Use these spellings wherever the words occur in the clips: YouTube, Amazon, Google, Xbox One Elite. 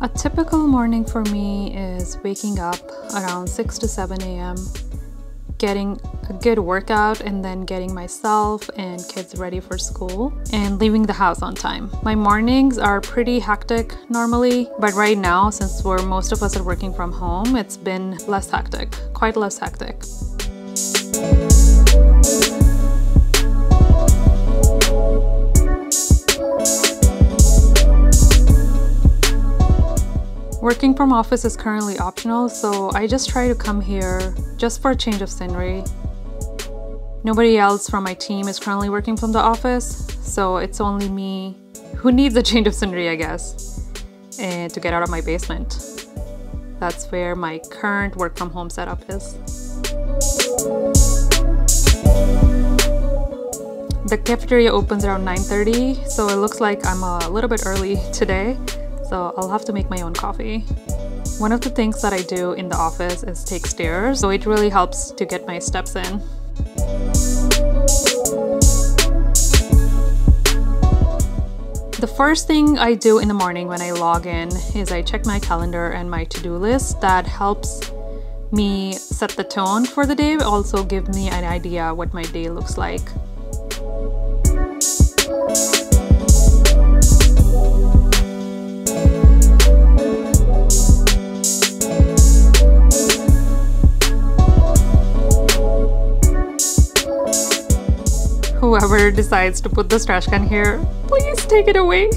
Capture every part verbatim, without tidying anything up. A typical morning for me is waking up around six to seven A M, getting a good workout and then getting myself and kids ready for school and leaving the house on time. My mornings are pretty hectic normally, but right now, since we're most of us are working from home, it's been less hectic, quite less hectic. Working from office is currently optional, so I just try to come here just for a change of scenery. Nobody else from my team is currently working from the office, so it's only me who needs a change of scenery, I guess, and to get out of my basement. That's where my current work from home setup is. The cafeteria opens around nine thirty, so it looks like I'm a little bit early today. So I'll have to make my own coffee. One of the things that I do in the office is take stairs, so it really helps to get my steps in. The first thing I do in the morning when I log in is I check my calendar and my to-do list. That helps me set the tone for the day, but also give me an idea what my day looks like. Whoever decides to put this trash can here, please take it away.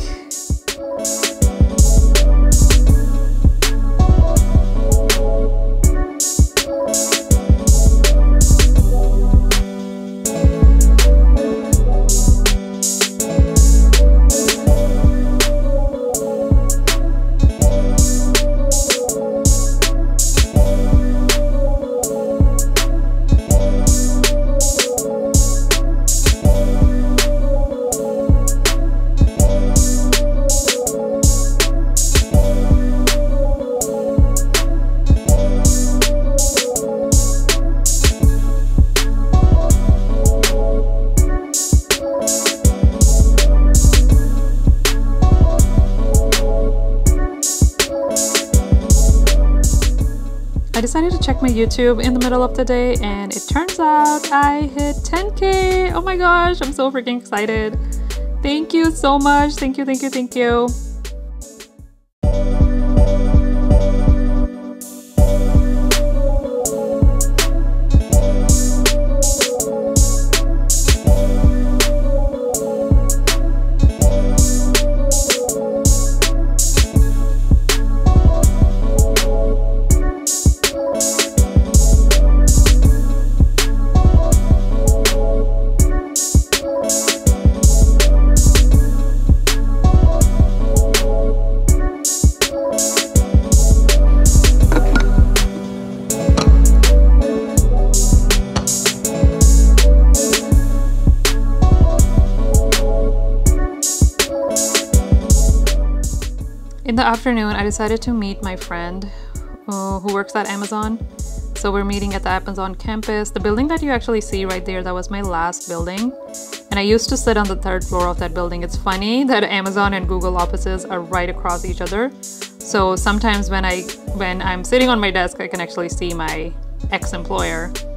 I decided to check my YouTube in the middle of the day, and it turns out I hit ten K. Oh my gosh, I'm so freaking excited. Thank you so much. Thank you, thank you, thank you. In the afternoon, I decided to meet my friend uh, who works at Amazon. So we're meeting at the Amazon campus. The building that you actually see right there, that was my last building. And I used to sit on the third floor of that building. It's funny that Amazon and Google offices are right across each other. So sometimes when, I, when I'm sitting on my desk, I can actually see my ex-employer.